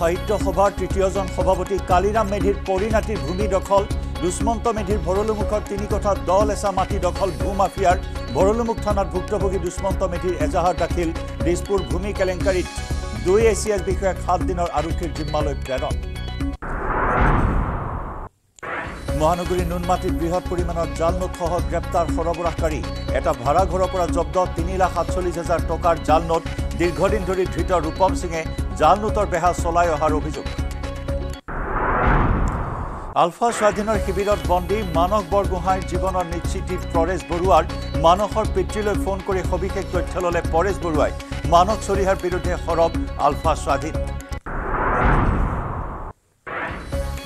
সাহিত্য সভাৰ তৃতীয়জন সভাপতি কালিৰাম মেধিৰ পৰিণাতিৰ ভূমি দখল দুষ্মন্ত মেধিৰ ভৰলুমুখৰ তিনি কথা দল এসা মাটি দখল ভূমাফিয়াৰ ভৰলুমুখ থানাত ভুক্তভোগী দুষ্মন্ত মেধিৰ এজাহাৰ দাখিল দিছপুৰ ভূমি কেলেংকাৰীত দুই এছিএছ বিষয়ক 7 দিনৰ আৰক্ষীৰ জিম্মালৈ প্ৰেৰণ মহানগৰীৰ নুনমাটিত বৃহৎ পৰিমাণৰ জালনোট সহ গ্ৰেপ্তাৰ সৰবৰাহকাৰী এটা ভাড়া ঘৰৰ পৰা জব্দ 3,47,000 টকাৰ জালনোট দীৰ্ঘদিন ধৰে ধৃত ৰূপম সিংয়ে জালনোটৰ বেহা চলাই অহাৰ অভিযোগ আলফা স্বাধীনৰ শিবিৰত বন্দী মানস বৰগোহাঁইৰ জীৱনৰ নিশ্চিতিত পৰেশ বৰুৱাৰ মানসৰ পিতৃলৈ ফোন কৰি সবিশেষ তথ্য ললে পৰেশ বৰুৱাই মানক চলিহাৰ বিৰুদ্ধে সৰব আলফা স্বাধীন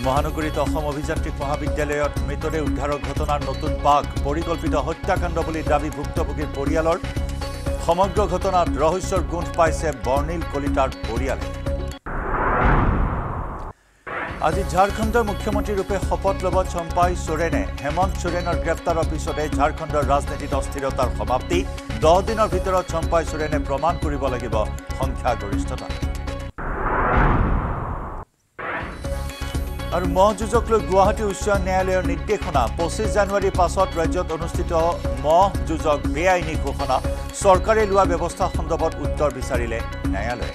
মহানগৰীত অসম অভিযান্ত্ৰিক মহাবিদ্যালয়ত মৃতদেহ উদ্ধাৰৰ ঘটনাৰ নতুন পাক পৰিকল্পিত হত্যাকাণ্ড বুলি দাবী ভুক্তভোগীৰ পৰিয়ালৰ সমগ্র ঘটনাত রহস্যর গুণ পাইছে বর্ণিল কলিতার পরিয়ালে আজি ঝাড়খণ্ডের মুখ্যমন্ত্রী রূপে শপথ লব চম্পাই সোরেনে হেমন্ত সোরেনের গ্রেপ্তারের পিছতে ঝাড়খণ্ডের রাজনীতিত অস্থিরতার সমাপ্তি 10 দিনের ভিতর চম্পাই সোরেনে প্রমাণ করব লাগিব সংখ্যাগরিষ্ঠতা আৰু মহ যুজক লৈ গুৱাহাটী উচ্চ ন্যায়ালয়ৰ নিৰ্দেশনা 25 জানুৱাৰীৰ পাছত ৰাজ্যত অনুষ্ঠিত মহ যুজক বেআইনী ঘোষণা চৰকাৰে লোৱা ব্যৱস্থা সন্দৰ্ভত উত্তৰ বিচাৰিলে ন্যায়ালয়ে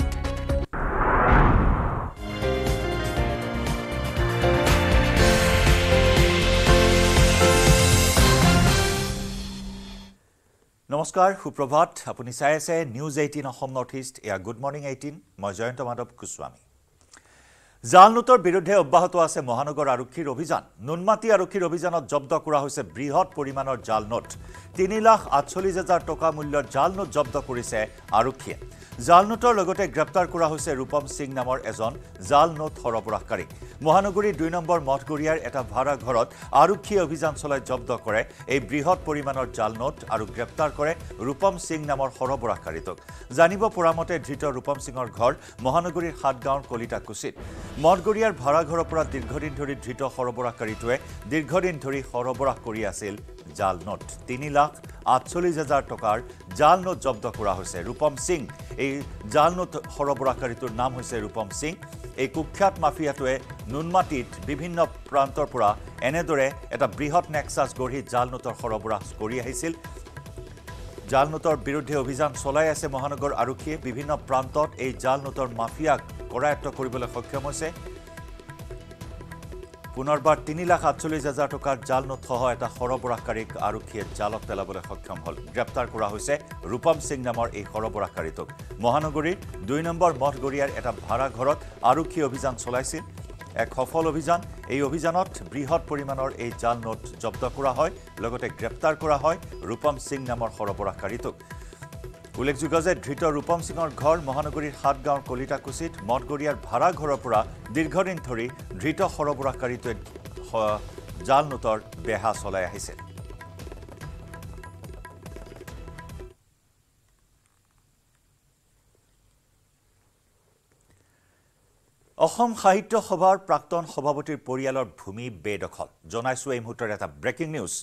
নমস্কাৰ সুপ্ৰভাত আপুনি চাই আছে নিউজ 18 অসম নৰ্থইষ্ট এয়া গুড মৰ্ণিং 18 মই জয়ন্ত মাধৱ কুস্বামী জালনোটৰ বিৰুদ্ধে অব্যাহত আছে মহানগৰ আৰক্ষীৰ অভিযান নুনমাটি আৰক্ষীৰ অভিযানত জব্দ কৰা হৈছে বৃহৎ পৰিমাণৰ জালনোট 3,48,000 টকা মূল্যৰ জালনোট জব্দ কৰিছে আৰক্ষীয়ে জালনোটৰ লগতে গ্ৰেপ্তাৰ কৰা হৈছে ৰূপম সিং নামৰ এজন জালনোট সৰবৰাহকাৰী মহানগৰীৰ 2 নম্বৰ মঠগৰিয়াৰ এটা ভাড়া ঘৰত আৰক্ষীয়ে অভিযান চলাই জব্দ কৰে এই বৃহৎ পৰিমাণৰ জালনোট আৰু গ্ৰেপ্তাৰ কৰে ৰূপম সিং নামৰ সৰবৰাহকাৰীক জানিব পৰামতে ধৃত ৰূপম সিঙৰ ঘৰ মহানগৰীৰ হাটগাঁৱৰ কলিতাকুছিত মঠগৰিয়াৰ ভাড়া ঘৰৰ পৰা দীৰ্ঘদিন ধৰি ধৃত সৰবৰাহকাৰীটোৱে দীৰ্ঘদিন ধৰি সৰবৰাহ কৰি আছিল জালনোট 3,48,000 টকাৰ জালনোট জব্দ কৰা হৈছে ৰূপম সিং এই জালনোট সৰবৰাহকাৰীটোৰ নাম হৈছে ৰূপম সিং এই কুখ্যাত মাফিয়াটোৱে নুনমাটিত বিভিন্ন প্ৰান্তৰ পৰা এনেদৰে এটা বৃহৎ নেক্সাছ গঢ়ি জালনোটৰ সৰবৰাহ কৰি আহিছিল জালনোটৰ বিৰুদ্ধে অভিযান চলাই আছে মহানগৰ আৰক্ষীয়ে বিভিন্ন প্ৰান্তত এই জালনোটৰ মাফিয়াক কৰায়ত্ব কৰিবলৈ সক্ষম হৈছে পুনৰবাৰ 3,48,000 টকাৰ জালনোট সহ এটা সৰবৰাহকাৰীক আৰক্ষীয়ে জালত পেলাবলৈ সক্ষম হ'ল গ্ৰেপ্তাৰ কৰা হৈছে ৰূপম সিং নামৰ এই সৰবৰাহকাৰীক মহানগৰীৰ 2 নম্বৰ মঠগৰিয়াৰ এটা ভাড়া ঘৰত আৰক্ষী অভিযান চলাইছিল এক সফল অভিযান এই অভিযানত বৃহৎ পৰিমাণৰ এই জালনোট জব্দ কৰা হয় লগতে গ্ৰেপ্তাৰ কৰা হয় ৰূপম সিং নামৰ সৰবৰাহকাৰীক উল্লেখযোগ্য যে ধৃত ৰূপম সিঙৰ ঘৰ মহানগৰীৰ হাটগাঁৱৰ কলিতাকুছিত মঠগৰিয়াৰ ভাড়া ঘৰৰ পৰা দীৰ্ঘদিন ধৰি ধৃত সৰবৰাহকাৰীটোৱে জালনোটৰ বেহা চলাই আহিছে অসম সাহিত্য সভাৰ প্ৰাক্তন সভাপতিৰ পৰিয়ালৰ ভূমি বেদখল জনাইছো এই মুহূৰ্তত এটা ব্ৰেকিং নিউজ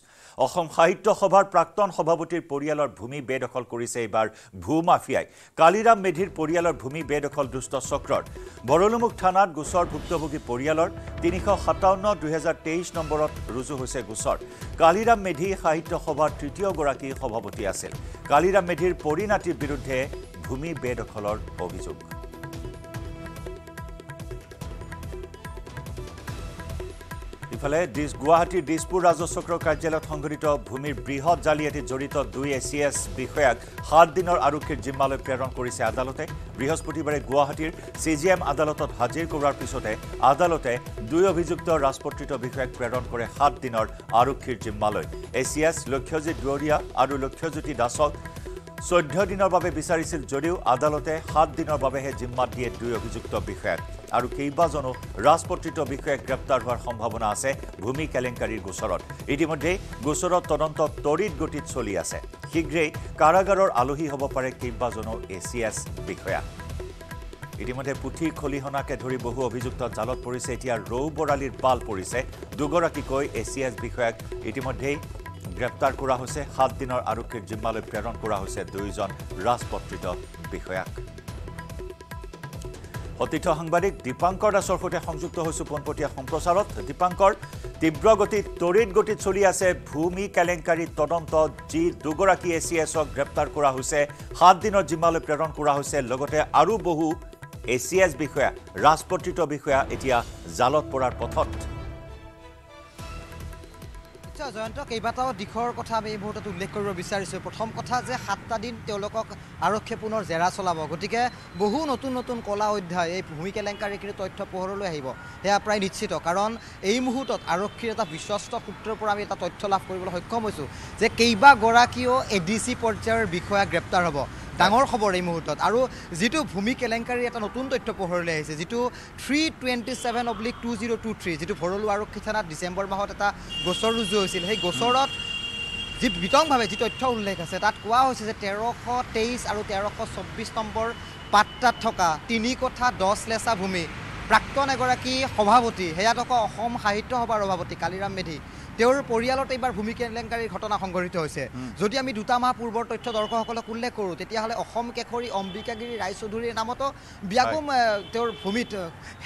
অসম সাহিত্য সভাৰ প্ৰাক্তন সভাপতিৰ পৰিয়ালৰ ভূমি বেদখল কৰিছে এবাৰ ভূমাফিয়াই কালিৰাম মেধিৰ পৰিয়ালৰ ভূমি বেদখল দুষ্ট চক্ৰৰ বৰলুমুখ থানাত গোচৰ ভুক্তভোগী পৰিয়ালৰ 357/2023 নম্বৰত ৰুজু হৈছে গোচৰ কালিৰাম মেধি সাহিত্য সভাৰ তৃতীয় গৰাকী সভাপতি আছিল কালিৰাম মেধিৰ পৰিণাতিৰ বিৰুদ্ধে ভূমি বেদখলৰ অভিযোগ ইফালে গুৱাহাটীৰ দিছপুৰ ৰাজচক্ৰৰ কাৰ্যালয়ত সংঘটিত ভূমিৰ বৃহৎ জালিয়াতিত জড়িত দুই এছিএছ বিষয়াক 7 দিনৰ আৰক্ষীৰ জিম্মালৈ প্ৰেৰণ কৰিছে আদালতে বৃহস্পতিবাৰে গুৱাহাটীৰ চিজিএম আদালতত হাজিৰ কৰাৰ পিছতে আদালতে দুই অভিযুক্ত ৰাজপত্ৰিত বিষয়াক প্ৰেৰণ কৰে 7 দিনৰ আৰক্ষীৰ জিম্মালৈ এছিএছ লক্ষ্যজিৎ দুৱৰীয়া আৰু লক্ষ্যজ্যোতি দাসক 14 দিনৰ বাবে বিচাৰিছিল যদিও আদালতে 7 দিনৰ বাবেহে জিম্মাত দিয়ে দুই অভিযুক্ত বিষয়াক আৰু কেইবাজনো ৰাজপত্ৰিত বিষয়াক গ্ৰেপ্তাৰ হোৱাৰ সম্ভাৱনা আছে ভূমি কেলেংকাৰীৰ গোচৰত ইতিমধ্যে গোচৰৰ তদন্ত তৰিত গতিত চলি আছে শীঘ্ৰেই কাৰাগাৰৰ আলহী হ'ব পাৰে কেইবাজনো এছিএছ বিষয়া ইতিমধ্যে পুথি খলিহনাকে ধৰি বহু অভিযুক্ত জালত পৰিছে এতিয়া ৰৌ বৰালিৰ পাল পৰিছে দুগৰাকীকৈ এছিএছ বিষয়াক ইতিমধ্যে গ্ৰেপ্তাৰ কৰা হৈছে 7 দিনৰ আৰক্ষীৰ জিম্মালৈ প্ৰেৰণ কৰা হৈছে দুইজন ৰাজপত্ৰিত বিষয়াক অতিথি সাংবাদিক দীপাঙ্কৰ দাসৰ সৈতে সংযুক্ত হৈছো পনপটীয়া সম্প্ৰচাৰত দীপাঙ্কৰ তীব্ৰ গতিত তড়িৎ গতিত চলি আছে ভূমি কেলেংকাৰী তদন্ত জি দুগৰাকী এছিএছক গ্ৰেপ্তাৰ কৰা হৈছে 7 দিনৰ জিম্মালৈ প্ৰেৰণ কৰা হৈছে লগতে আৰু বহু এছিএছ বিষয়া ৰাজপত্ৰিত বিষয়া এতিয়া জালত পৰাৰ পথত জয়ন্ত কেইবাটাও দিখৰ কথা আমি এই মুহূৰ্তত উল্লেখ কৰিব বিচাৰিছো প্ৰথম কথা যে 7টা দিন তেওঁলোকক আৰক্ষী পুনৰ জেৰা চলাব গতিকে বহু নতুন নতুন কলা অধ্যায় এই ভূমি কেলেংকাৰীৰ তথ্য পোহৰলৈ আহিব এয়া প্ৰায় নিশ্চিত কাৰণ এই মুহূৰ্তত আৰক্ষীৰ এটা বিশ্বস্ত সূত্ৰৰ পৰা আমি এটা তথ্য লাভ কৰিবলৈ সক্ষম হৈছো যে কেইবা গৰাকীও এডিসি পৰ্যায়ৰ বিষয়া গ্ৰেপ্তাৰ হ'ব ডাঙৰ খবৰ এই মুহূৰ্তত আৰু যেটো ভূমি কেলেংকাৰী এটা নতুন তথ্য পোহৰলৈ আহিছে যেটো 327/2023 যেটো ভৰলু আৰক্ষী থানাত ডিসেম্বৰ মাহত এটা গোচৰ ৰুজু হৈছিল সেই গোচৰত যি বিতংভাৱে যি তথ্য উল্লেখ আছে তাত কোৱা হৈছে যে 1323 আৰু 1324 নম্বৰ পাট্টাত থকা তিনি কথা 10 লেচা ভূমি প্ৰাক্তন এগৰাকী সভাপতি হেয়াতক অসম সাহিত্য সভাৰ সভাপতি কালিৰাম মেধি তেওঁৰ পৰিয়ালত এবাৰ ভূমি কেলেংকাৰীৰ ঘটনা সংঘটিত হৈছে যদি আমি দুটা মাহ পূৰ্বৰ তথ্য দৰ্শকসকলক উল্লেখ কৰোঁ তেতিয়া হলে অসম কেখৰি অম্বিকাগিৰি ৰায়চৌধুৰীৰ নামতো ব্যাপক তেওঁৰ ভূমিত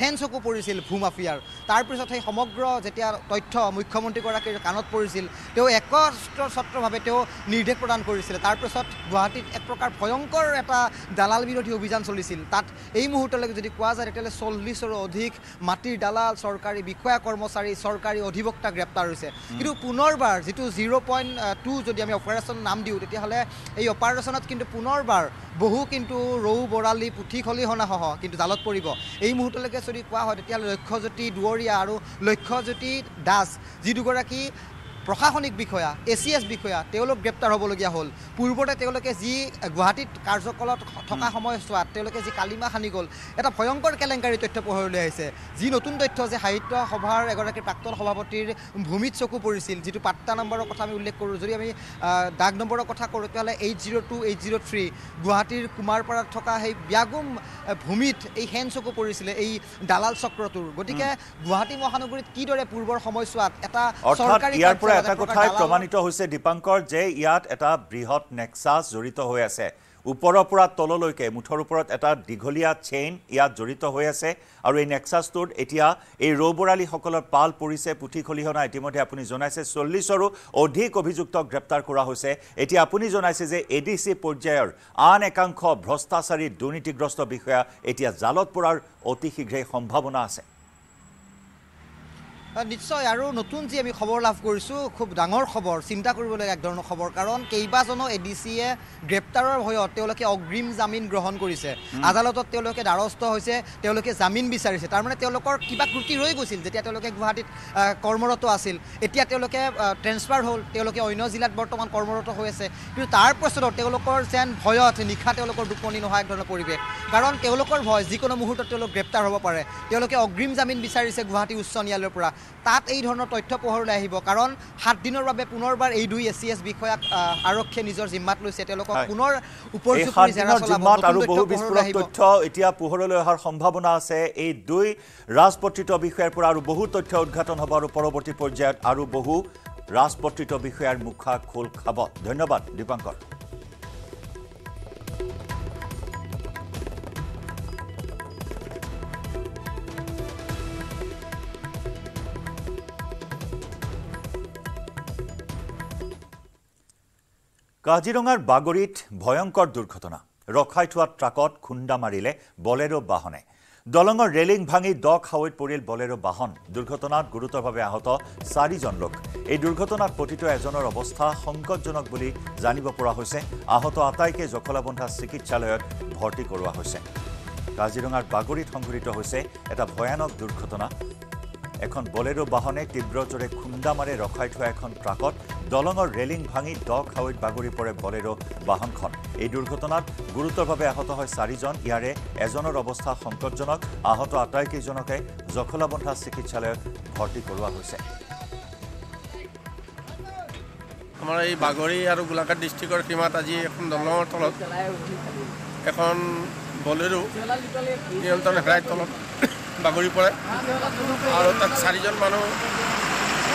হেনচকু পৰিছিল ভূমাফিয়াৰ তাৰ পিছত সেই সমগ্ৰ যেতিয়া তথ্য মুখ্যমন্ত্ৰীগৰাকীৰ কাণত পৰিছিল তেওঁ একস্ত্ৰ ছত্ৰভাৱে তেওঁ নিৰ্দেশ প্ৰদান কৰিছিল তাৰ পিছত গুৱাহাটীত এক প্ৰকাৰ ভয়ংকৰ এটা দালাল বিৰোধী অভিযান চলিছিল তাত এই মুহূৰ্তলৈকে যদি কোৱা যায় তেতিয়ালে 40ৰো অধিক মাটিৰ দালাল চৰকাৰী বিষয়া কৰ্মচাৰী চৰকাৰী অধিবক্তা গ্ৰেপ্তাৰ হৈছে কিন্তু পুনৰবাৰ যেটো 0.2 যদি আমি অপাৰেশন নাম দিও তেতিয়া হলে এই অপাৰেশনত কিন্তু পুনৰবাৰ বহু কিন্তু ৰৌ বৰালি পুঠি খলি হনাহ কিন্তু জালত পৰিব এই মুহূৰ্তলৈকে যদি কোৱা হয় তেতিয়া লক্ষ্যজ্যোতি দুৱৰীয়া আৰু লক্ষ্যজ্যোতি দাস যি দুগৰাকী প্ৰশাসনিক বিষয়া এছিএছ বিষয়া তেওঁলোক গ্ৰেপ্তাৰ হ'বলগীয়া হ'ল পূৰ্বতে তেওঁলোকে যি গুৱাহাটীত কাৰ্যকলাপ থকা সময়ছোৱাত তেওঁলোকে যি কালিমা খানি গ'ল এটা ভয়ংকৰ কেলেংকাৰী তথ্য পোহৰলৈ আহিছে যি নতুন তথ্য যে সাহিত্য সভাৰ এগৰাকী প্ৰাক্তন সভাপতিৰ ভূমিত চকু পৰিছিল যিটো পাট্টা নম্বৰৰ কথা আমি উল্লেখ কৰোঁ যদি আমি দাগ নম্বৰৰ কথা কৰোঁ তেতিয়াহ'লে 802/803 গুৱাহাটীৰ কুমাৰপাৰাত থকা সেই ব্যাগুম ভূমিত এই হেন চকু পৰিছিলে এই দালাল চক্ৰটোৰ গতিকে গুৱাহাটী মহানগৰীত কিদৰে পূৰ্বৰ সময়ছোৱাত এটা চৰকাৰী এটা কথা প্ৰমাণিত হৈছে দীপাঙ্কৰ যে ইয়াত এটা বৃহৎ নেক্সাস জড়িত হৈ আছে উপৰপুৰা তললৈকে মুঠৰ ওপৰত এটা দিঘলীয়া চেইন ইয়াত জড়িত হৈ আছে আৰু এই নেক্সাসটোৰ এতিয়া এই ৰৌবৰালী সকলৰ পাল পৰিছে পুঠি খলিহনা ইতিমধ্যে আপুনি জনাইছে 40ৰো অধিক অভিযুক্ত গ্ৰেপ্তাৰ কৰা হৈছে এতিয়া আপুনি জনাইছে যে এডিসি পৰ্যায়ৰ আন একাংশ ভ্ৰষ্টাচাৰী দুৰ্নীতিগ্ৰস্ত বিষয়া এতিয়া জালত পৰাৰ অতি শীঘ্ৰে সম্ভাৱনা আছে নিশ্চয় আৰু নতুন যি আমি খবৰ লাভ কৰিছো খুব ডাঙৰ খবৰ চিন্তা কৰিবলগীয়া এক ধৰণৰ খবৰ কাৰণ কেইবাজন এডিসিয়ে গ্ৰেপ্তাৰৰ ভয়ত তেওঁলোকে অগ্ৰিম জামিন গ্ৰহণ কৰিছে আদালতত তেওঁলোকে দাৰস্থ হৈছে তেওঁলোকে জামিন বিচাৰিছে তাৰ মানে তেওঁলোকৰ কিবা ত্ৰুটি ৰৈ গৈছিল যেতিয়া তেওঁলোকে গুৱাহাটীত কৰ্মৰত আছিল এতিয়া তেওঁলোকে ট্ৰান্সফাৰ হ'ল তেওঁলোকে অন্য জিলাত বৰ্তমান কৰ্মৰত হৈ আছে কিন্তু তাৰ পাছতো তেওঁলোকৰ যেন ভয়ত নিখা তেওঁলোকৰ দুপনি নহয় এক ধৰণৰ পৰিৱেশ কাৰণ তেওঁলোকৰ ভয় যিকোনো মুহূৰ্তত তেওঁলোক গ্ৰেপ্তাৰ হ'ব পাৰে তেওঁলোকে অগ্ৰিম জামিন বিচাৰিছে গুৱাহাটী উচ্চ ন্যায়ালয়ৰ পৰা তাত এই ধৰণৰ তথ্য পোহৰলৈ আহিব কাৰণ 7 দিনৰ বাবে পুনৰবাৰ এই দুই এছিএছ বিষয়াক আৰক্ষী নিজৰ জিম্মাত লৈছে তেওঁলোকক পুনৰ উপযুক্ত জেৰা চলাব আৰু বহু বিস্ফোৰক তথ্য এতিয়া পোহৰলৈ অহাৰ সম্ভাৱনা আছে এই দুই ৰাজপত্ৰিত বিষয়াৰ পৰা আৰু বহু তথ্য উদ্ঘাটন হ'ব আৰু পৰৱৰ্তী পৰ্যায়ত আৰু বহু ৰাজপত্ৰিত বিষয়াৰ মুখা খোল খাব ধন্যবাদ দীপাঙ্কৰ কাজিৰঙাৰ বাগৰিত ভয়ংকৰ দুৰ্ঘটনা ৰখাই থোৱা ট্ৰাকত খুন্দা মাৰিলে বলেৰো বাহনে দলঙৰ ৰেলিং ভাঙি দ খাৱৈত পৰিল বলেৰো বাহন দুৰ্ঘটনাত গুৰুতৰভাৱে আহত 4জন লোক এই দুৰ্ঘটনাত পতিত এজনৰ অৱস্থা সংকটজনক বুলি জানিব পৰা হৈছে আহত আটাইকে জখলাবন্ধা চিকিৎসালয়ত ভৰ্তি কৰোৱা হৈছে কাজিৰঙাৰ বাগৰিত সংঘটিত হৈছে এটা ভয়ানক দুৰ্ঘটনা এখন বলেৰো বাহনে তীব্ৰ জোৰে খুন্দা মাৰি ৰখাই থোৱা এখন ট্ৰাকত দলঙৰ ৰেলিং ভাঙি দ খাৱৈত বাগৰি পৰে বলেৰো বাহনখন এই দুৰ্ঘটনাত গুৰুতৰভাৱে আহত হয় 4জন ইয়াৰে এজনৰ অৱস্থা সংকটজনক আহত আটাইকেইজনকে জখলাবন্ধা চিকিৎসালয়ত ভৰ্তি কৰোৱা হৈছে আমাৰ এই বাগৰি আৰু গোলাঘাট ডিষ্ট্ৰিক্টৰ সীমাত আজি এখন দলঙৰ তলত এখন বলেৰো নিয়ন্ত্ৰণ হেৰাই তলত বাগৰি পৰে আৰু তাত 4জন মানুহ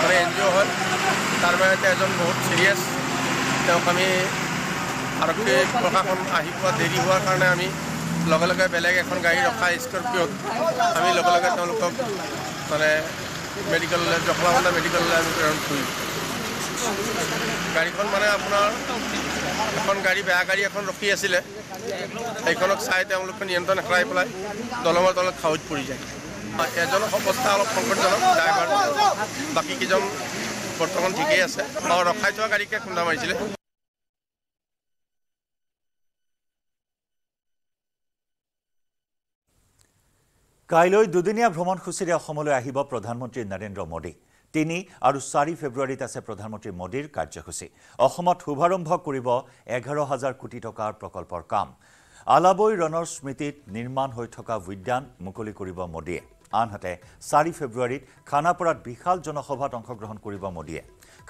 মানে এনজিঅ' হয় তাৰ মাজতে এজন বহুত সিৰিয়াছ তেওঁক আমি আৰক্ষী প্ৰশাসন আহি পোৱা দেৰি হোৱাৰ কাৰণে আমি লগে বেলেগ এখন গাড়ি ৰখা স্কৰপিঅ'ত আমি লগে তেওঁলোকক মানে মেডিকেললৈ জখলাবন্ধা মেডিকেললৈ আমি প্ৰেৰণ কৰিম। গাড়ীখন মানে আপোনাৰ এখন গাড়ী বেয়া গাড়ী এখন ৰখি আছিলে, এইখনক চাই তেওঁলোকে নিয়ন্ত্ৰণ হেৰাই পেলাই দলঙৰ তলত খাৱৈত পৰি যায়। এজনৰ অৱস্থা অলপ সংকটজনক, ড্ৰাইভাৰ বাকীকেইজন বৰ্তমান ঠিকেই আছে। ৰখাই থোৱা গাড়ীকে খুন্দা মাৰিছিলে। কাইলৈ দুদিনীয়া ভ্ৰমণসূচীৰে অসমলৈ আহিব প্ৰধানমন্ত্ৰী নৰেন্দ্ৰ মোদী। ৩ আৰু ৪ ফেব্ৰুৱাৰীত আছে প্ৰধানমন্ত্ৰী মোদীৰ কাৰ্যসূচী। অসমত শুভাৰম্ভ কৰিব ১১,০০০ কোটি টকাৰ প্ৰকল্পৰ কাম। আলাবৈ ৰণৰ স্মৃতিত নিৰ্মাণ হৈ থকা উদ্যান মুকলি কৰিব মোদীয়ে। আনহাতে ৪ ফেব্ৰুৱাৰীত খানাপাৰাত বিশাল জনসভাত অংশগ্ৰহণ কৰিব মোদীয়ে।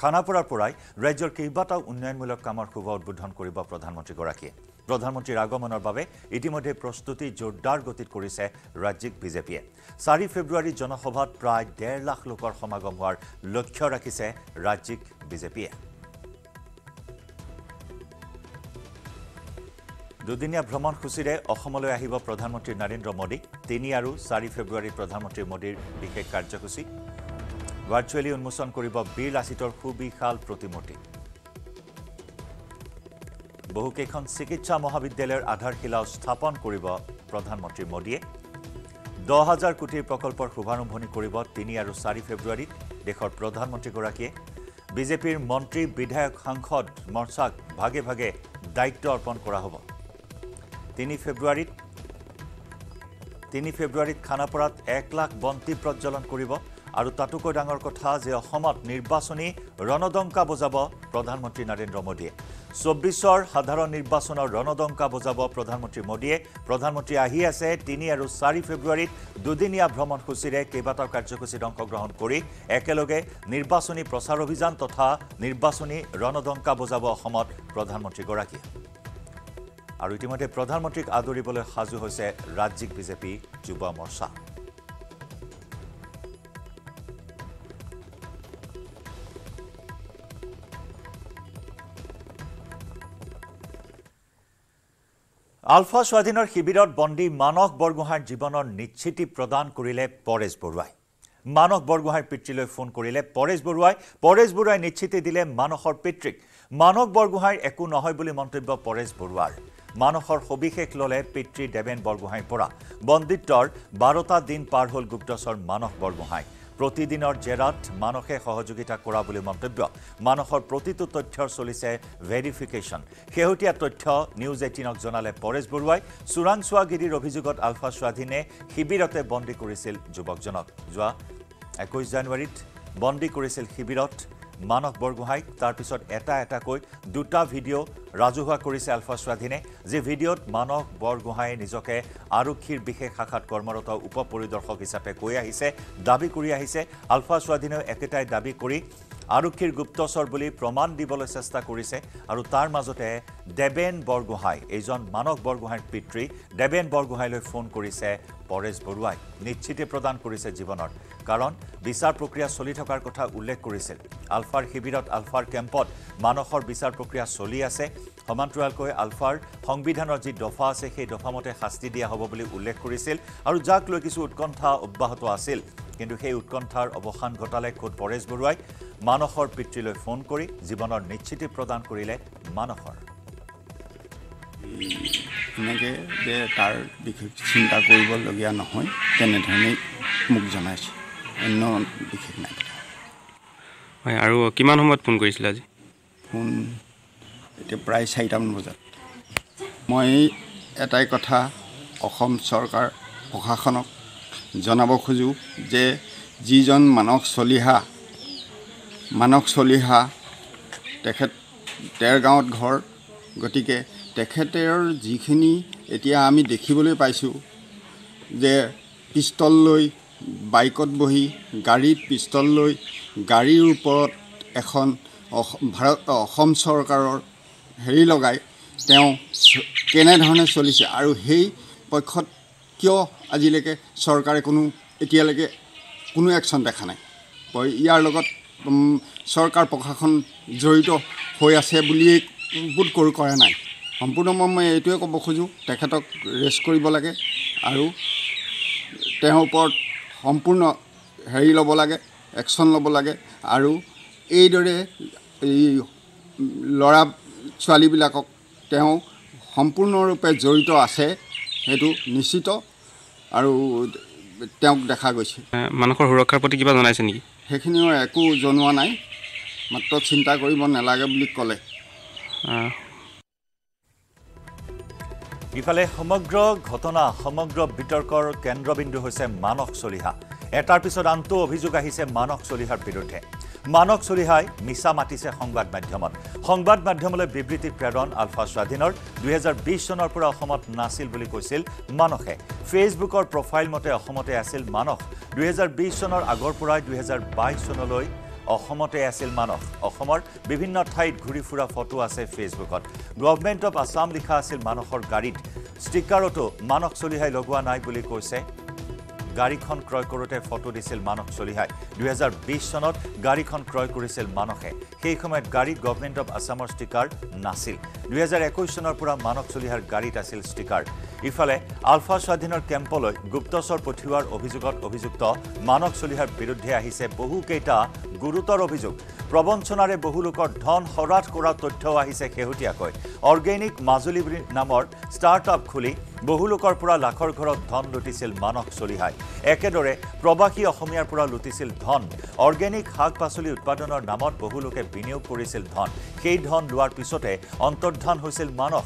খানাপাৰাৰ পৰাই ৰাজ্যৰ কেইবাটাও উন্নয়নমূলক কামৰ শুভ উদ্বোধন কৰিব প্ৰধানমন্ত্ৰীগৰাকীয়ে। প্ৰধানমন্ত্ৰীৰ আগমনৰ বাবে ইতিমধ্যে প্ৰস্তুতি জোৰদাৰ গতিত কৰিছে ৰাজ্যিক বিজেপিয়ে। ৪ ফেব্ৰুৱাৰী জনসভাত প্ৰায় ১.৫ লাখ লোকৰ সমাগম হোৱাৰ লক্ষ্য ৰাখিছে ৰাজ্যিক বিজেপিয়ে। দুদিনীয়া ভ্ৰমণসূচীৰে অসমলৈ আহিব প্ৰধানমন্ত্ৰী নৰেন্দ্ৰ মোদী। ৩ আৰু ৪ ফেব্ৰুৱাৰী প্ৰধানমন্ত্ৰী মোদীৰ বিশেষ কাৰ্যসূচী। ভাৰ্চুৱেলি উন্মোচন কৰিব বীৰ লাচিতৰ সুবিশাল প্ৰতিমূৰ্তি। বহুকেইখন চিকিৎসা মহাবিদ্যালয়ৰ আধাৰশিলা স্থাপন কৰিব প্ৰধানমন্ত্ৰী মোদীয়ে। ১০,০০০ কোটিৰ প্ৰকল্পৰ শুভাৰম্ভণি কৰিব ৩ আৰু ৪ ফেব্ৰুৱাৰীত দেশৰ প্ৰধানমন্ত্ৰীগৰাকীয়ে। বিজেপিৰ মন্ত্ৰী বিধায়ক সাংসদ মৰ্চাক ভাগে ভাগে দায়িত্ব অৰ্পণ কৰা হ'ব। ৩ ফেব্ৰুৱাৰীত খানাপাৰাত ১ লাখ বন্তি প্ৰজ্বলন কৰিব। আৰু তাতোকৈ ডাঙৰ কথা যে অসমত নিৰ্বাচনী ৰণদংকা বজাব প্ৰধানমন্ত্ৰী নৰেন্দ্ৰ মোদীয়ে। ২৪ৰ সাধাৰণ নিৰ্বাচনৰ ৰণদংকা বজাব প্ৰধানমন্ত্ৰী মোদীয়ে। প্ৰধানমন্ত্ৰী আহি আছে ৩ আৰু ৪ ফেব্ৰুৱাৰীত দুদিনীয়া ভ্ৰমণসূচীৰে কেইবাটাও কাৰ্যসূচীত অংশগ্ৰহণ কৰি একেলগে নিৰ্বাচনী প্ৰচাৰ অভিযান তথা নিৰ্বাচনী ৰণদংকা বজাব অসমত প্ৰধানমন্ত্ৰীগৰাকীয়ে। আৰু ইতিমধ্যে প্ৰধানমন্ত্ৰীক আদৰিবলৈ সাজু হৈছে ৰাজ্যিক বিজেপি যুৱ মৰ্চা। আলফা স্বাধীনৰ শিবিৰত বন্দী মানস বৰগোহাঁইৰ জীৱনৰ নিশ্চিতি প্ৰদান কৰিলে বৰেশ বৰুৱাই। মানস বৰগোহাঁইৰ পিতৃলৈ ফোন কৰিলে বৰেশ বৰুৱাই। বৰেশ বৰুৱাই নিশ্চিতি দিলে মানসৰ পিতৃক। মানস বৰগোহাঁইৰ একো নহয় বুলি মন্তব্য বৰেশ বৰুৱাৰ। মানসৰ সবিশেষ ল'লে পিতৃ দেৱেন বৰগোহাঁইৰ পৰা। বন্দিত্বৰ ১২টা দিন পাৰ হ'ল গুপ্তচৰ মানস বৰগোহাঁই। প্ৰতিদিনৰ জেৰাত মানসে সহযোগিতা কৰা বুলি মন্তব্য। মানসৰ প্ৰতিটো তথ্যৰ চলিছে ভেৰিফিকেশ্যন। শেহতীয়া তথ্য নিউজ ১৮ক জনালে বৰেশ বৰুৱাই। চোৰাংচোৱাগিৰিৰ অভিযোগত আলফা স্বাধীনে শিবিৰতে বন্দী কৰিছিল যুৱকজনক। যোৱা ২১ জানুৱাৰীত বন্দী কৰিছিল শিবিৰত মানস বৰগোহাঁইক। তাৰপিছত এটা এটাকৈ ২টা ভিডিঅ' ৰাজহুৱা কৰিছে আলফা স্বাধীনে। যি ভিডিঅ'ত মানস বৰগোহাঁইয়ে নিজকে আৰক্ষীৰ বিশেষ শাখাত কৰ্মৰত উপ পৰিদৰ্শক হিচাপে কৈ আহিছে, দাবী কৰি আহিছে। আলফা স্বাধীনেও একেটাই দাবী কৰি আৰক্ষীৰ গুপ্তচৰ বুলি প্ৰমাণ দিবলৈ চেষ্টা কৰিছে। আৰু তাৰ মাজতে দেৱেন বৰগোহাঁই এইজন মানস বৰগোহাঁইৰ পিতৃ দেৱেন বৰগোহাঁইলৈ ফোন কৰিছে বৰেশ বৰুৱাই। নিশ্চিতি প্ৰদান কৰিছে জীৱনৰ, কাৰণ বিচাৰ প্ৰক্ৰিয়া চলি থকাৰ কথা উল্লেখ কৰিছিল। আলফাৰ শিবিৰত আলফাৰ কেম্পত মানসৰ বিচাৰ প্ৰক্ৰিয়া চলি আছে। সমান্তৰালকৈ আলফাৰ সংবিধানৰ যি দফা আছে সেই দফামতে শাস্তি দিয়া হ'ব বুলি উল্লেখ কৰিছিল। আৰু যাক লৈ কিছু উৎকণ্ঠা অব্যাহত আছিল, কিন্তু সেই উৎকণ্ঠাৰ অৱসান ঘটালে খোদ বৰেশ বৰুৱাই। মানসৰ পিতৃলৈ ফোন কৰি জীৱনৰ নিশ্চিতি প্ৰদান কৰিলে মানসৰ। এনেকৈ যে তাৰ বিশেষ চিন্তা কৰিবলগীয়া নহয় তেনেধৰণেই মোক জনাইছে, অন্য বিশেষ নাই। হয়, আৰু কিমান সময়ত ফোন কৰিছিলে আজি? ফোন এতিয়া প্ৰায় ৪টামান বজাত। মই এটাই কথা অসম চৰকাৰ প্ৰশাসনক জনাব খোজোঁ যে যিজন মানক চলিহা তেখেত তেৰগাঁৱত ঘৰ, গতিকে তেখেতৰ যিখিনি এতিয়া আমি দেখিবলৈ পাইছোঁ যে পিষ্টল লৈ বাইকত বহি, গাড়ীত পিষ্টল লৈ গাড়ীৰ ওপৰত এখন অসম চৰকাৰৰ হেৰি লগাই তেওঁ কেনেধৰণে চলিছে, আৰু সেই পক্ষত কিয় আজিলৈকে চৰকাৰে এতিয়ালৈকে কোনো একশ্যন দেখা নাই। ইয়াৰ লগত চৰকাৰ প্ৰশাসন জড়িত হৈ আছে বুলিয়েই বোধ কৰা নাই। সম্পূৰ্ণ মই এইটোৱে ক'ব খোজো তেখেতক ৰেষ্ট কৰিব লাগে আৰু তেওঁৰ ওপৰত সম্পূৰ্ণ হেৰি ল'ব লাগে একশন ল'ব লাগে আৰু এইদৰে এই লৰা ছোৱালী বিলাকক তেওঁ সম্পূৰ্ণ ৰূপে জড়িত আছে হেতু নিশ্চিত আৰু তেওঁক দেখা গৈছে মানকৰ সুৰক্ষাৰ প্ৰতি কিবা জনাইছে নেকি হেখিনিও একো জনোৱা নাই মাত্ৰ চিন্তা কৰিব নালাগে বুলি ক'লে ইফালে সমগ্ৰ ঘটনা সমগ্ৰ বিতৰ্কৰ কেন্দ্ৰবিন্দু হৈছে মানক চলিহা এটাৰ পিছত আনটো অভিযোগ আহিছে মানক চলিহাৰ বিৰুদ্ধে মানক চলিহাই মিছা মাতিছে সংবাদ মাধ্যমলৈ বিবৃতি প্ৰেৰণ আলফা স্বাধীনৰ 2020 চনৰ পৰা অসমত নাছিল বুলি কৈছিল মানকে ফেচবুকৰ প্ৰফাইল মতে অসমতে আছিল মানক 2020 চনৰ আগৰ পৰা 2022 চনলৈ অসমতে আছিল মানক অসমৰ বিভিন্ন ঠাইত ঘুৰি ফুৰা ফটো আছে ফেচবুকত গভৰ্ণমেণ্ট অফ আসাম লিখা আছিল মানকৰ গাড়ীত ষ্টিকাৰটো মানক চলিহাই লগোৱা নাই বুলি কৈছে গাড়ীখন ক্ৰয় কৰোতে ফটো দিছিল মানক চলিহাই 2020 চনত গাড়ীখন ক্ৰয় কৰিছিল মানকে সেই সময়ত গাড়ীত গভৰ্ণমেণ্ট অফ আসামৰ ষ্টিকাৰ নাছিল 2021 চনৰ পৰা মানক চলিহাৰ গাড়ীত আছিল ষ্টিকাৰ ইফালে আলফা স্বাধীনৰ কেম্পলৈ গুপ্তচৰ পঠিওৱাৰ অভিযোগত অভিযুক্ত মানক চলিহাৰ বিৰুদ্ধে আহিছে বহুকেইটা গুৰুতৰ অভিযোগ প্ৰবঞ্চনাৰে বহু লোকৰ ধন হৰাত কৰা তথ্য আহিছে খেহুটিয়াকৈ অৰ্গেনিক মাজুলী নামৰ ষ্টাৰ্টআপ খুলি বহু লোকৰ পৰা লাখৰ ঘৰত ধন লুটিছিল মানক চলিহাই একেদৰে প্ৰবাসী অসমীয়াৰ পৰা লুটিছিল ধন অৰ্গেনিক শাক-পাচলি উৎপাদনৰ নামত বহু লোকে বিনিয়োগ কৰিছিল ধন সেই ধন লোৱাৰ পিছতে অন্তৰ্ধান হৈছিল মানক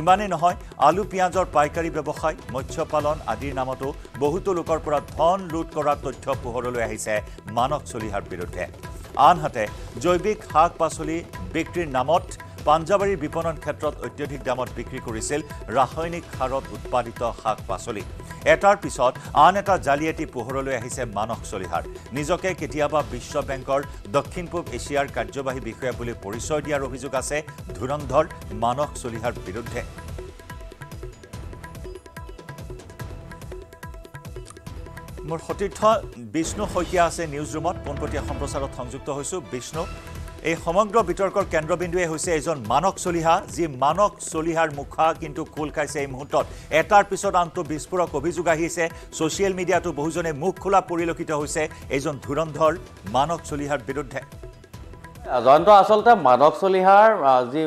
ইমানে নহয় আলু পিয়াজৰ পাইকাৰী ব্যৱসায় মৎস্যপালন আদিৰ নামতো বহুতো লোকৰ পৰা ধন লুট কৰাৰ তথ্য পোহৰলৈ আহিছে মানক চলিহাৰ বিৰুদ্ধে আনহাতে জৈৱিক শাক-পাচলি বিক্ৰীৰ নামত পাঞ্জাবাৰীৰ বিপণন ক্ষেত্ৰত অত্যধিক দামত বিক্ৰী কৰিছিল ৰাসায়নিক সাৰত উৎপাদিত শাক-পাচলি এটাৰ পিছত আন এটা জালিয়াতি পোহৰলৈ আহিছে মানক চলিহাৰ নিজকে কেতিয়াবা বিশ্ব বেংকৰ দক্ষিণ পূব এছিয়াৰ কাৰ্যবাহী বিষয়া বুলি পৰিচয় দিয়াৰ অভিযোগ আছে ধুৰন্ধৰ মানক চলিহাৰ বিৰুদ্ধে মোৰ সতীৰ্থ বিষ্ণু শইকীয়া আছে নিউজ ৰুমত পোনপটীয়া সম্প্ৰচাৰত সংযুক্ত হৈছো বিষ্ণু এই সমগ্ৰ বিতৰ্কৰ কেন্দ্ৰবিন্দুৱে হৈছে এজন মানক চলিহা যি মানক চলিহাৰ মুখা কিন্তু খোল খাইছে এই মুহূৰ্তত এটাৰ পিছত আনটো বিস্ফোৰক অভিযোগ আহিছে ছ'চিয়েল মিডিয়াটো বহুজনে মুখ খোলা পৰিলক্ষিত হৈছে এজন ধুৰন্ধৰ মানক চলিহাৰ বিৰুদ্ধে জয়ন্ত আচলতে মানক চলিহাৰ যি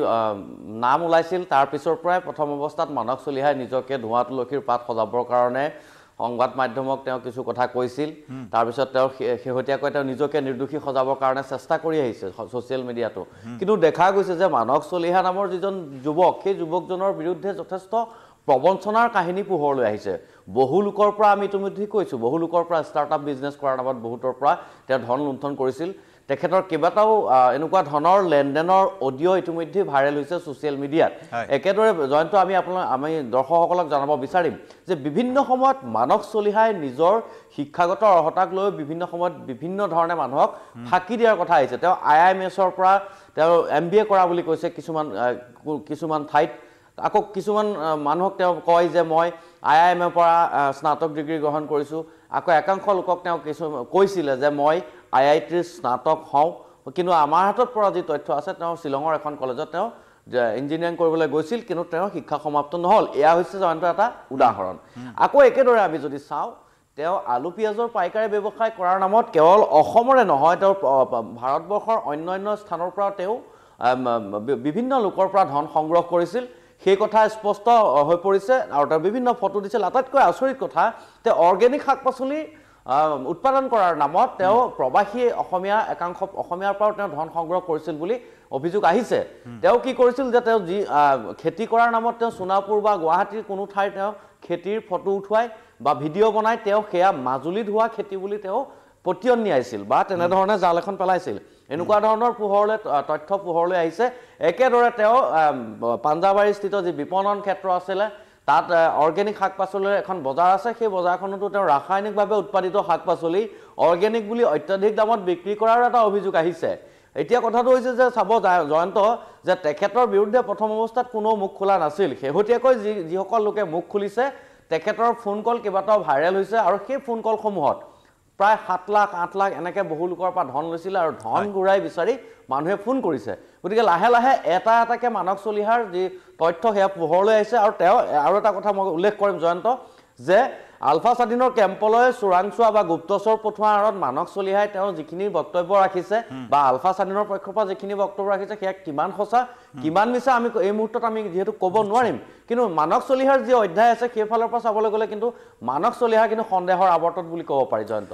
নাম ওলাইছিল তাৰ পিছৰ পৰাই প্ৰথম অৱস্থাত মানক চলিহাই নিজকে ধোঁৱা তুলসীৰ পাত সজাবৰ কাৰণে সংবাদ মাধ্যমক তেওঁ কিছু কথা কৈছিল তাৰপিছত তেওঁ শেহতীয়াকৈ তেওঁ নিজকে নিৰ্দোষী সজাবৰ কাৰণে চেষ্টা কৰি আহিছে ছ'চিয়েল মিডিয়াটো কিন্তু দেখা গৈছে যে মানক চলিহা নামৰ যিজন যুৱক সেই যুৱকজনৰ বিৰুদ্ধে যথেষ্ট প্ৰবঞ্চনাৰ কাহিনী পোহৰলৈ আহিছে বহু লোকৰ পৰা আমি ইতিমধ্যে কৈছো বহু লোকৰ পৰা ষ্টাৰ্টআপ বিজনেছ কৰাৰ নামত বহুতৰ পৰা তেওঁ ধন লুণ্ঠন কৰিছিল তেখেতৰ কেইবাটাও এনেকুৱা ধনৰ লেনদেনৰ অডিঅ' ইতিমধ্যে ভাইৰেল হৈছে ছ'চিয়েল মিডিয়াত একেদৰে জয়ন্ত আমি দৰ্শকসকলক জনাব বিচাৰিম যে বিভিন্ন সময়ত মানক চলিহাই নিজৰ শিক্ষাগত অৰ্হতাক লৈ বিভিন্ন সময়ত বিভিন্ন ধৰণে মানুহক ফাঁকি দিয়াৰ কথা আহিছে তেওঁ IIMSৰ পৰা তেওঁ MBA কৰা বুলি কৈছে কিছুমান ঠাইত আকৌ কিছুমান মানুহক তেওঁ কয় যে মই IIMৰ পৰা স্নাতক ডিগ্ৰী গ্ৰহণ কৰিছোঁ আকৌ একাংশ লোকক তেওঁ কৈছিল যে মই IITৰ স্নাতক হওঁ কিন্তু আমাৰ হাতত পৰা যি তথ্য আছে তেওঁ শ্বিলঙৰ এখন কলেজত তেওঁ ইঞ্জিনিয়াৰিং কৰিবলৈ গৈছিল কিন্তু তেওঁ শিক্ষা সমাপ্ত নহ'ল এয়া হৈছে জয়ন্ত এটা উদাহৰণ আকৌ একেদৰে আমি যদি চাওঁ তেওঁ আলু পিয়াজৰ পাইকাৰী ব্যৱসায় কৰাৰ নামত কেৱল অসমৰে নহয় তেওঁ ভাৰতবৰ্ষৰ অন্যান্য স্থানৰ পৰা তেওঁ বিভিন্ন লোকৰ পৰা ধন সংগ্ৰহ কৰিছিল সেই কথা স্পষ্ট হৈ পৰিছে আৰু তাৰ বিভিন্ন ফটো দিছিল আটাইতকৈ আচৰিত কথা তেওঁ অৰ্গেনিক শাক-পাচলি উৎপাদন কৰাৰ নামত তেওঁ প্ৰবাসী অসমীয়া একাংশ অসমীয়াৰ পৰা তেওঁ ধন সংগ্ৰহ কৰিছিল বুলি অভিযোগ আহিছে তেওঁ কি কৰিছিল যে তেওঁ যি খেতি কৰাৰ নামত তেওঁ সোণাপুৰ বা গুৱাহাটীৰ কোনো ঠাইত তেওঁ খেতিৰ ফটো উঠুৱাই বা ভিডিঅ' বনাই তেওঁ সেয়া মাজুলীত হোৱা খেতি বুলি তেওঁ পতিয়ন নিয়াইছিল বা তেনেধৰণে জাল এখন পেলাইছিল এনেকুৱা ধৰণৰ পোহৰলৈ তথ্য পোহৰলৈ আহিছে একেদৰে তেওঁ পাঞ্জাবাৰী স্থিত যি বিপণন ক্ষেত্ৰ আছিলে তাত অৰ্গেনিক শাক-পাচলিৰ এখন বজাৰ আছে সেই বজাৰখনতো তেওঁ ৰাসায়নিকভাৱে উৎপাদিত শাক-পাচলি অৰ্গেনিক বুলি অত্যধিক দামত বিক্ৰী কৰাৰ এটা অভিযোগ আহিছে এতিয়া কথাটো হৈছে যে চাব জয়ন্ত যে তেখেতৰ বিৰুদ্ধে প্ৰথম অৱস্থাত কোনো মুখ খোলা নাছিল শেহতীয়াকৈ যিসকল লোকে মুখ খুলিছে তেখেতৰ ফোন কল কেইবাটাও ভাইৰেল হৈছে আৰু সেই ফোন কলসমূহত প্ৰায় 7 লাখ 8 লাখ এনেকে বহুল লোকৰ পৰা ধন লৈছিল আৰু ধন গুৰাই বিচাৰি মানুহে ফোন কৰিছে গতিকে লাহে লাহে এটা এটাকে মানক চলিহাৰ যে তথ্য হেয়া পোহৰলৈ আহিছে আৰু তেও আৰু এটা কথা মই উল্লেখ কৰিম জয়ন্ত যে আলফা স্বাধীনৰ কেম্পলৈ চোৰাংচোৱা বা গুপ্তচৰ পঠোৱাৰ আৰত মানক চলিহাই তেও যিখিনি বক্তব্য ৰাখিছে বা আলফা স্বাধীনৰ পক্ষপা যিখিনি বক্তব্য ৰাখিছে সেয়া কিমান খসা কিমান মিছা আমি এই মুহূৰ্তত আমি যেহেতু ক'ব নোৱাৰিম কিন্তু মানক চলিহাৰ যে অধ্যায় আছে কেফালৰ পৰা চাবলৈ গলে কিন্তু মানক চলিহা কিন্তু সন্দেহৰ আৱৰ্তত বুলি ক'ব পাৰি জয়ন্ত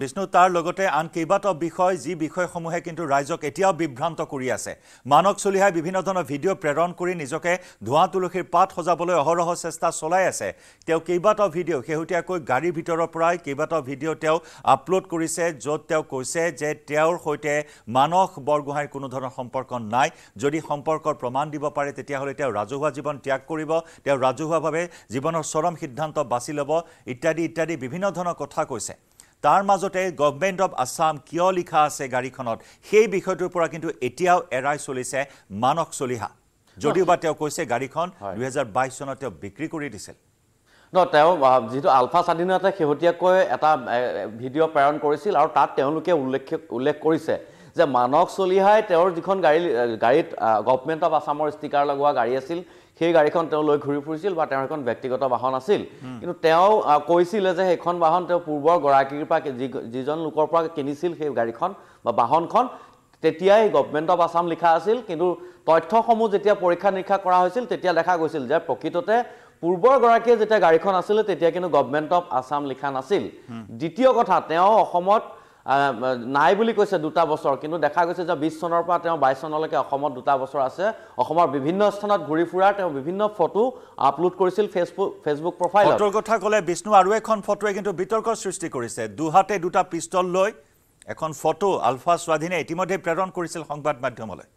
বিষ্ণু তাৰ লগতে আন কেইবাটা বিষয় যি বিষয়সমূহে কিন্তু ৰাজ্যক এতিয়া বিভ্ৰান্ত কৰি আছে মানক চলিহাই বিভিন্ন ধৰণৰ ভিডিঅ প্ৰেৰণ কৰি নিজকে ধোঁৱা তুলখীৰ পাত সজাবলৈ অহৰহ চেষ্টা চলাই আছে তেও কেইবাটা ভিডিঅ হেউটিয়া কৈ গাড়ী ভিতৰৰ পৰা কেইবাটা ভিডিঅ তেও আপলোড কৰিছে যত তেও কৈছে যে তেওঁৰ হৈতে মানক বৰগোহাই কোনো ধৰণৰ সম্পৰ্ক নাই যদি সম্পৰ্কৰ প্ৰমাণ দিব পাৰে তেতিয়া হলে তেও ৰাজহুৱা জীৱন ত্যাগ কৰিব তেও ৰাজহুৱা ভাৱে জীৱনৰ চৰম সিদ্ধান্ত বাছি লব ইত্যাদি ইত্যাদি বিভিন্ন ধৰণৰ কথা কৈছে তাৰ মাজতে গভৰ্ণমেণ্ট অফ আসাম কিয় লিখা আছে গাড়ীখনত সেই বিষয়টোৰ পৰা কিন্তু এতিয়াও এৰাই চলিছে মানক চলিহা যদিওবা তেও কৈছে গাড়ীখন 2022 চনত তেও বিক্ৰী কৰি দিছিল No, যেহেতু আলফা স্বাধীনতা শেহতীয়াকৈ এটা ভিডিও প্ৰেৰণ কৰিছিল আৰু তাত তেওঁলোকে উল্লেখ কৰিছে যে মানক চলিহাই তেওঁৰ যিখন গাড়ীত গভৰ্ণমেণ্ট অফ আসামৰ ষ্টিকাৰ লগোৱা গাড়ী আছিল সেই গাড়ীখন তেওঁ লৈ ঘূৰি ফুৰিছিল বা তেওঁৰ এখন ব্যক্তিগত বাহন আছিল কিন্তু তেওঁ কৈছিল যে সেইখন বাহন তেওঁ পূৰ্বৰ গৰাকীৰ পৰা যিজন লোকৰ পৰা কিনিছিল সেই গাড়ীখন বা বাহনখন তেতিয়াই গভৰ্ণমেণ্ট অফ আসাম লিখা আছিল কিন্তু তথ্যসমূহ যেতিয়া পৰীক্ষা নিৰীক্ষা কৰা হৈছিল তেতিয়া দেখা গৈছিল যে প্ৰকৃততে পূৰ্বৰ গৰাকীয়ে যেটা গাড়ীখন আছিল তেতিয়া কিন্তু গভৰ্ণমেণ্ট অফ আসাম লিখা নাছিল দ্বিতীয় কথা তেওঁ অসমত নাই বুলি কৈছে দুটা বছৰ কিন্তু দেখা গৈছে যে 20 চনৰ পৰা তেওঁ 22 চনলৈকে অসমত দুটা বছৰ আছে অসমৰ বিভিন্ন স্থানত ঘূৰি ফুৰা তেওঁ বিভিন্ন ফটো আপলোড কৰিছিল ফেসবুক প্ৰফাইলত ফটোৰ কথা ক'লে বিষ্ণু আৰু এখন ফটোৱে কিন্তু বিতৰ্কৰ সৃষ্টি কৰিছে দুহাতে দুটা পিস্তল লৈ এখন ফটো আলফা স্বাধীনে ইতিমধ্যে প্ৰেৰণ কৰিছিল সংবাদ মাধ্যমলৈ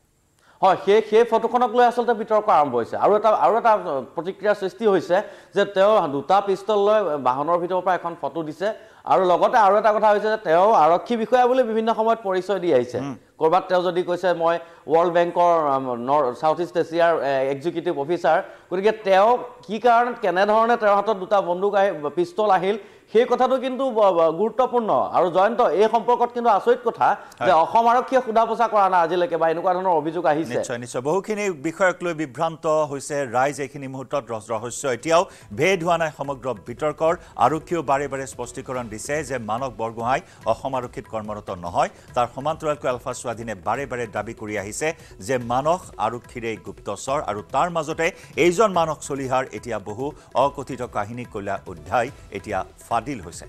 হয় সেই ফটোখনক লৈ আসলে বিতৰ্ক আৰম্ভ হৈছে আৰু এটা প্ৰতিক্ৰিয়া সৃষ্টি হৈছে যে তেওঁ দুটা পিস্তল লৈ বাহনৰ ভিতৰৰ পৰা এখন ফটো দিছে আৰু লগতে আৰু এটা কথা হৈছে যে তেওঁ আৰক্ষী বিষয়া বুলি বিভিন্ন সময়ত পৰিচয় দি আহিছে কৰবাত তেওঁ যদি কৈছে মই ওয়াৰ্ল্ড ব্যাংকৰ সাউথ ইষ্ট এছিয়াৰ এক্সিকিউটিভ অফিচাৰ গতিকে তেওঁ কি কাৰণত কেনে ধৰণে তেওঁৰ হাতত দুটা বন্দুক পিস্তল আহিল সেই কথাটো কিন্তু গুৰুত্বপূৰ্ণ আৰু জয়ন্ত এই সম্পৰ্কত কিন্তু আচৰিত কথা যে অসম আৰক্ষীয়ে খুদাপোছা কৰা না আজিলৈকে বা এনেকুৱা ধৰণৰ অভিযোগ আহিছে নিশ্চয় বহুখিনি বিষয়ক লৈ বিভ্ৰান্ত হৈছে ৰাইজ এইখিনি মুহূৰ্তত ৰহস্য এতিয়াও ভেদ হোৱা নাই সমগ্ৰ বিতৰ্কৰ আৰক্ষীয়ে বাৰে বাৰে স্পষ্টীকৰণ দিছে যে মানক বৰগোহাই অসম আৰক্ষীত কৰ্মৰত নহয় তাৰ সমান্তৰালকৈ আলফা স্বাধীনে বাৰে বাৰে দাবী কৰি আহিছে যে মানক আৰক্ষীৰে গুপ্তচৰ আৰু তাৰ মাজতে এইজন মানক চলিহাৰ এতিয়া বহু অকথিত কাহিনী কলা উদ্ধাই এতিয়া आदिल होइसे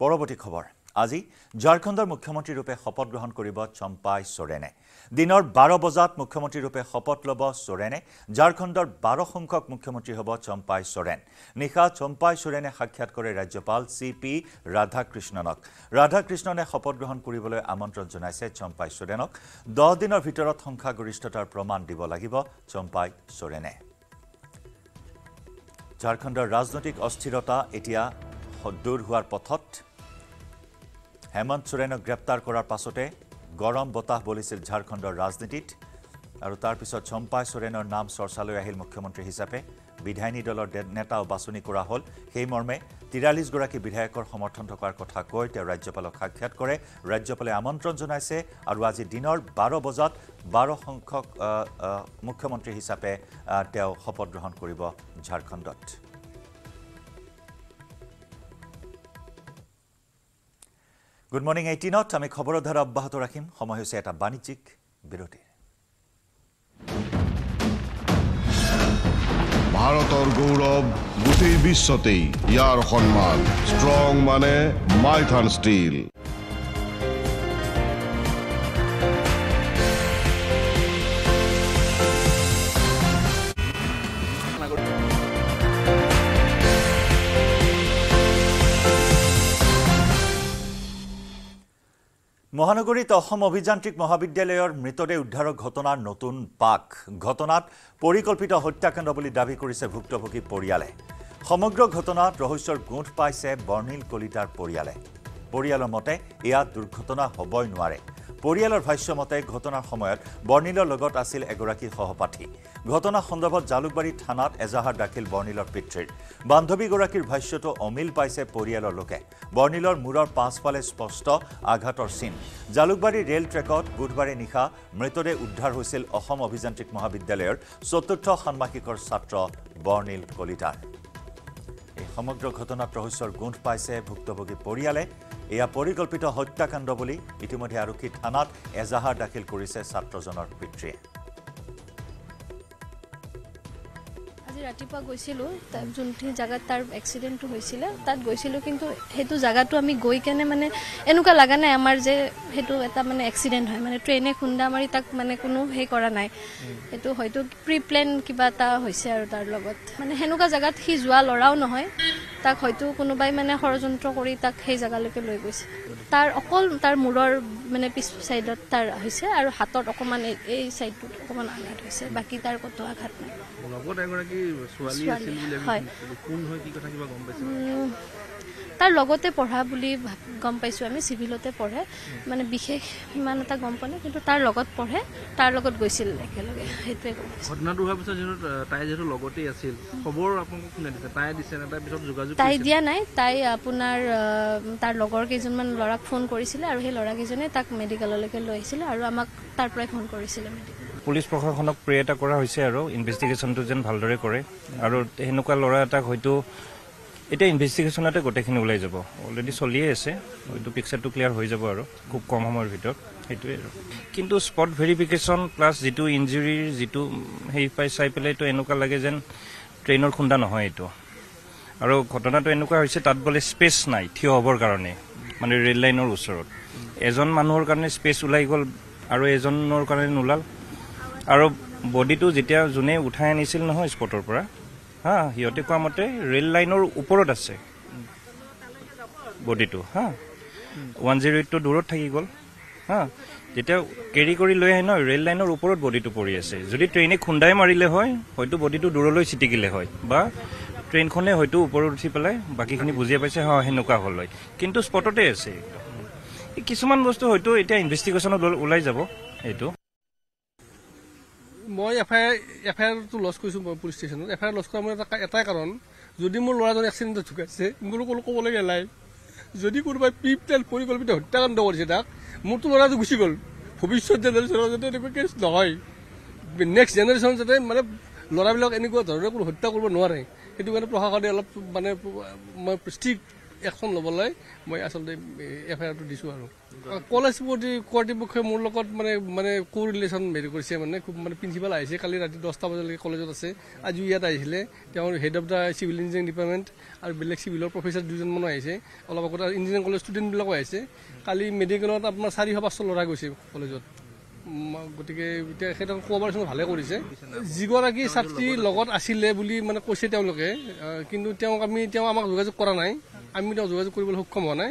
परवर्ती खबर আজি झारखंडৰ মুখ্যমন্ত্ৰী ৰূপে শপত গ্ৰহণ কৰিব চম্পাই সোৰেনে দিনৰ 12 বজাত মুখ্যমন্ত্ৰী ৰূপে শপত লব সোৰেনে झारखंडৰ 12 সংখ্যক মুখ্যমন্ত্ৰী হ'ব চম্পাই সোৰেন নিখা চম্পাই সোৰেনে সাক্ষাৎ কৰে ৰাজ্যপাল সিপি ৰাধাকৃষ্ণনক ৰাধাকৃষ্ণনে শপত গ্ৰহণ কৰিবলৈ আমন্ত্ৰণ জনাইছে চম্পাই সোৰেনক 10 দিনৰ ভিতৰত সংখ্যা গৰিষ্ঠতাৰ প্ৰমাণ দিব লাগিব চম্পাই সোৰেনে झारखंडৰ ৰাজনৈতিক অস্থিৰতা এতিয়া দূৰ হোৱাৰ পথত हेमंत सोरेन ग्रेप्तार करार पासते गरम बता बलिसिल झारखंडर राजनीतित और तार पिছত चम्पाई सोरेनर नाम चर्चालय आहिल मुख्यमंत्री हिसाबे विधायिनी दलर नेताओ बासनी करा हल हेई मर्मे 43 गराकी विधायकर समर्थन थकार कथा কৈ তেওঁ राज्यपालक সাক্ষাৎ কৰে राज्यपाले আমন্ত্ৰণ জনাইছে আৰু আজি দিনৰ 12 বজাত 12 সংখ্যক মুখ্যমন্ত্ৰী হিচাপে তেওঁ শপত গ্ৰহণ কৰিব झारखंडत गुड मॉर्निंग 18 नट आमी खबर धारा अब्याहत राखिम समय होइसे एटा वाणिज्यिक बिरति भारतर गौरव गुटेई विश्वते यार सम्मान स्ट्रॉंग माने माइथन स्टील महानगरीत अभियान्त्रिक महाविद्यालयर मृतदेह उद्धार घटनार नतुन पाक घटनात परिकल्पित हत्याकाण्ड বুলি দাবী কৰিছে ভুক্তভোগী পৰিয়ালে সমগ্ৰ ঘটনাত ৰহস্যৰ গোট পাইছে বৰ্ণিল কলিতাৰ পৰিয়ালে পৰিয়ালৰ মতে এয়া দুৰ্ঘটনা হ'বই নোৱাৰে পৰিয়ালৰ ভাষ্যমতে ঘটনাৰ সময়ত বৰ্ণিলৰ লগত আছিল এগৰাকী সহপাঠী ঘটনা সন্দৰ্ভত জালুকবাৰী থানাত এজাহাৰ দাখিল বৰ্ণিলৰ পিতৃৰ বান্ধৱী গৰাকীৰ ভাষ্যটো অমিল পাইছে পৰিয়ালৰ লোকে বৰ্ণিলৰ মূৰৰ পাছফালে স্পষ্ট আঘাতৰ চিন জালুকবাৰী ৰেল ট্ৰেকত বুধবাৰে নিশা মৃতদেহ উদ্ধাৰ হৈছিল অসম অভিযান্ত্ৰিক মহাবিদ্যালয়ৰ চতুৰ্থ ষান্মাসিকৰ ছাত্ৰ বৰ্ণিল কলিতাৰ এই সমগ্ৰ ঘটনাত ৰহস্যৰ গোন্ধ পাইছে ভুক্তভোগী পৰিয়ালে এয়া পৰিকল্পিত হত্যাকাণ্ড বুলি ইতিমধ্যে আৰক্ষী থানাত এজাহাৰ দাখিল কৰিছে ছাত্ৰজনৰ পিতৃয়ে আজি ৰাতিপা গৈছিলো তাৰ জুনটি জাগাত তাৰ এক্সিডেন্টটো হৈছিল তাত গৈছিলো কিন্তু হেতু জাগাটো আমি গৈ কেনে মানে এনেকুৱা লাগা নাই আমাৰ যে হেতু এটা মানে এক্সিডেন্ট হয় মানে ট্ৰেইনে খুন্দা মাৰি তাক মানে কোনো হে কৰা নাই হেতু হয়তো প্ৰি প্ল্যান কিবা তা হৈছে আৰু তাৰ লগত মানে হেনুকা জাগাত কি জুৱা লৰাও নহয় তাক হয়তো কোনোবাই মানে হৰযন্ত্ৰ কৰি তাক সেই জাগালৈকে লৈ গৈছে তাৰ অকল তাৰ মূৰৰ মানে পিছ সাইডত তাৰ হৈছে আৰু হাতত অকমান এই সাইডটো অকমান আঘাত হৈছে বাকি তাৰ কত আঘাত নাই লগত এগৰা কি সোৱালী আছিল বুলি কোন হয় কি কথা কিবা গম পাইছো তার লগতে পঢ়া বুলি গম পাইছো আমি সিভিলতে পঢ়ে মানে বিশেষ মানতা গম পালে কিন্তু তার লগত পঢ়ে তার লগত গৈছিল একেলগে হেতে ঘটনাটো হোৱাৰ পিছত যেন তাই যেটো লগতেই আছিল খবৰ আপোনাক কোনে দিছে তাই দিছে না তাই পিছত যোগাযোগ তাই দিয়া নাই তাই আপোনাৰ তাৰ লগৰ কেজনমান লৰাক ফোন কৰিছিল আৰু সেই লৰা কেজনে তাক মেডিকেললৈকে লৈ আহিছিল আৰু আমাক তাৰ পৰাই ফোন কৰিছিল মেডিকেল পুলিশ প্ৰশাসনক প্ৰেতা কৰা হৈছে আৰু ইনভেষ্টিগেচনটো যেন ভালদৰে কৰে আৰু হেনুকা লৰা এটাক হয়তো এটা ইনভেস্টিগেশনতে গটেখিনি উলাই যাব অলৰেডি চলিয়ে আছে ওইটো পিকচাৰটো ক্লিয়াৰ হৈ যাব আৰু খুব কম সময়ৰ ভিতৰত হেতুৱে কিন্তু স্পট ভেৰিফিকেশন প্লাস যেটো ইনজুৰি যেটো হেই পাইছাই পেলাইটো এনেকুৱা লাগে যেন ট্ৰেইনৰ খুন্দা নহয় এটো আৰু ঘটনাটো এনেকুৱা হৈছে তাত বলে স্পেস নাই থিয় হবৰ কাৰণে মানে ৰেল লাইনৰ ওচৰত এজন মানুহৰ কাৰণে স্পেস উলাই গল আৰু এজনৰ কাৰণে নুলাল আৰু বডিটো যেতিয়া জুনে উঠাই আনিছিল নহয় স্পটৰ পৰা हाँ हिते क्या मत रेल लाइन ऊपर बडी तो हाँ 108 तो दूर थी गल हाँ जैसे केरी लै न रेल लाइन ऊपर बडी तो पड़ जो ट्रेने खुंदाई मारिले बडी तो दूर छिटिकिले ट्रेन ऊपर उठी पे बाकी बुझे पासी हाँ सेनेका हल कि स्पटते आसान बस्तु इन्वेस्टिगेशन ऊल् जा মই এফআইআর তো লস কইছো পুলিশ স্টেশন এফআইআর লস কৰা মই এটা কাৰণ যদি মোৰ লৰাজন এক্সিডেন্ট ঢুকাইছে মোৰো ক'বলৈ গেলাই যদি কোনোবাই পিপটেল পৰিকল্পিত হত্যাকাণ্ড কৰিছে তাক মোৰতো লৰাটো গুচি গ'ল ভৱিষ্যত জেনেৰেশ্যনতে এনেকুৱা কেছ নহয় নেক্সট জেনেৰেশ্যন যাতে মানে লৰাবিলাক এনেকুৱা ধৰণে কোনো হত্যা কৰিব নোৱাৰে সেইটো কাৰণে প্ৰশাসনে অলপ মানে মই ষ্ট্ৰিক একশন ল'বলৈ মই আচলতে এফআইআৰটো দিছো আৰু কলেজ কৰ্তৃপক্ষে মোৰ লগত মানে মানে কো ৰিলেশ্যন মেৰি কৰিছে মানে খুব মানে প্ৰিন্সিপাল আহিছে কালি ৰাতি 10টা বজালৈকে কলেজত আছে আজি ইয়াত আহিছিলে তেওঁৰ head of the civil engineering department আৰু বেলেগ চিভিলৰ প্ৰফেচাৰ দুজনমান আহিছে অলপ আগত ইঞ্জিনিয়াৰিং কলেজ ষ্টুডেণ্টবিলাকো আহিছে কালি মেডিকেলত আপোনাৰ 450 ল'ৰা গৈছে কলেজত গতিকে এতিয়া সেইটো কোঅপাৰেশ্যন ভালে কৰিছে যিগৰাকী ছাত্ৰী লগত আছিলে বুলি মানে কৈছে তেওঁলোকে কিন্তু তেওঁক আমি তেওঁ আমাক যোগাযোগ কৰা নাই আমি তো যোগাযোগ কৰিবলৈ সক্ষম হোৱা নাই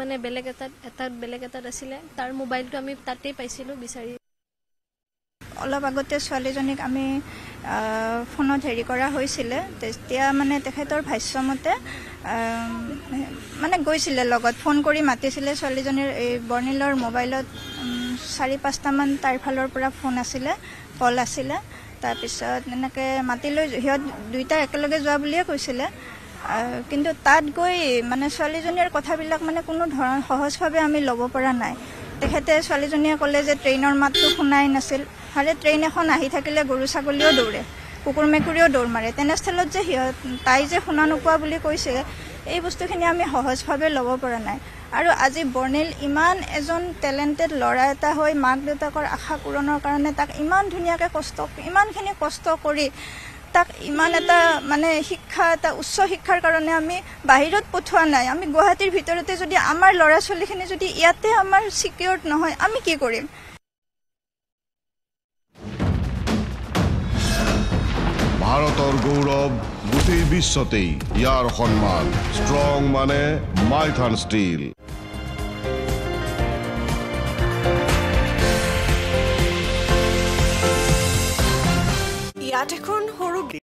মানে বেলেগ এটাত আছিলে তাৰ মোবাইলটো আমি তাতে পাইছিলো বিচাৰি অলপ আগতে ছোৱালীজনীক আমি ফোনত হেৰি কৰা হৈছিল তেতিয়া মানে তেখেতৰ ভাষ্যমতে মানে গৈছিল লগত ফোন কৰি মাতিছিল ছোৱালীজনীৰ এই বৰ্ণিলৰ মোবাইলত 4-5টা মান তাৰ ফালৰ পৰা ফোন আছিল কল আছিল তাৰ পিছত এনেকৈ মাতিলৈ হিয়ত দুইটা একেলগে যোৱা বুলিয়ে কৈছিল কিন্তু তাত গৈ মানে ছোৱালীজনীৰ কথাবিলাক মানে কোনো ধৰণ সহজভাৱে আমি ল'ব পৰা নাই তেখেতে ছোৱালীজনীয়ে ক'লে যে ট্ৰেইনৰ মাতটো শুনাই নাছিল হাৰে ট্ৰেইন এখন আহি থাকিলে গৰু ছাগলীও দৌৰে কুকুৰ মেকুৰীও দৌৰ মাৰে তেনেস্থলত যে তাই যে শুনা নোপোৱা বুলি কৈছে এই বস্তুখিনি আমি সহজভাৱে ল'ব পৰা নাই আৰু আজি বৰ্ণিল ইমান এজন টেলেণ্টেড ল'ৰা এটা হৈ মাক দেউতাকৰ আশা পূৰণৰ কাৰণে তাক ইমান ধুনীয়াকৈ ইমানখিনি কষ্ট কৰি তাক ইমান এটা মানে শিক্ষা এটা উচ্চ শিক্ষাৰ কাৰণে আমি বাহিৰত পঠোৱা নাই আমি গুৱাহাটীৰ ভিতৰতে যদি আমাৰ ল'ৰা ছোৱালীখিনি যদি ইয়াতে আমাৰ সিকিউৰ নহয় আমি কি কৰিম ভাৰতৰ গৌৰব গোটেই বিশ্বতেই ইয়াৰ সম্মান স্ট্ৰং মানে মাইথান স্টিল ইয়াত এখন হৰু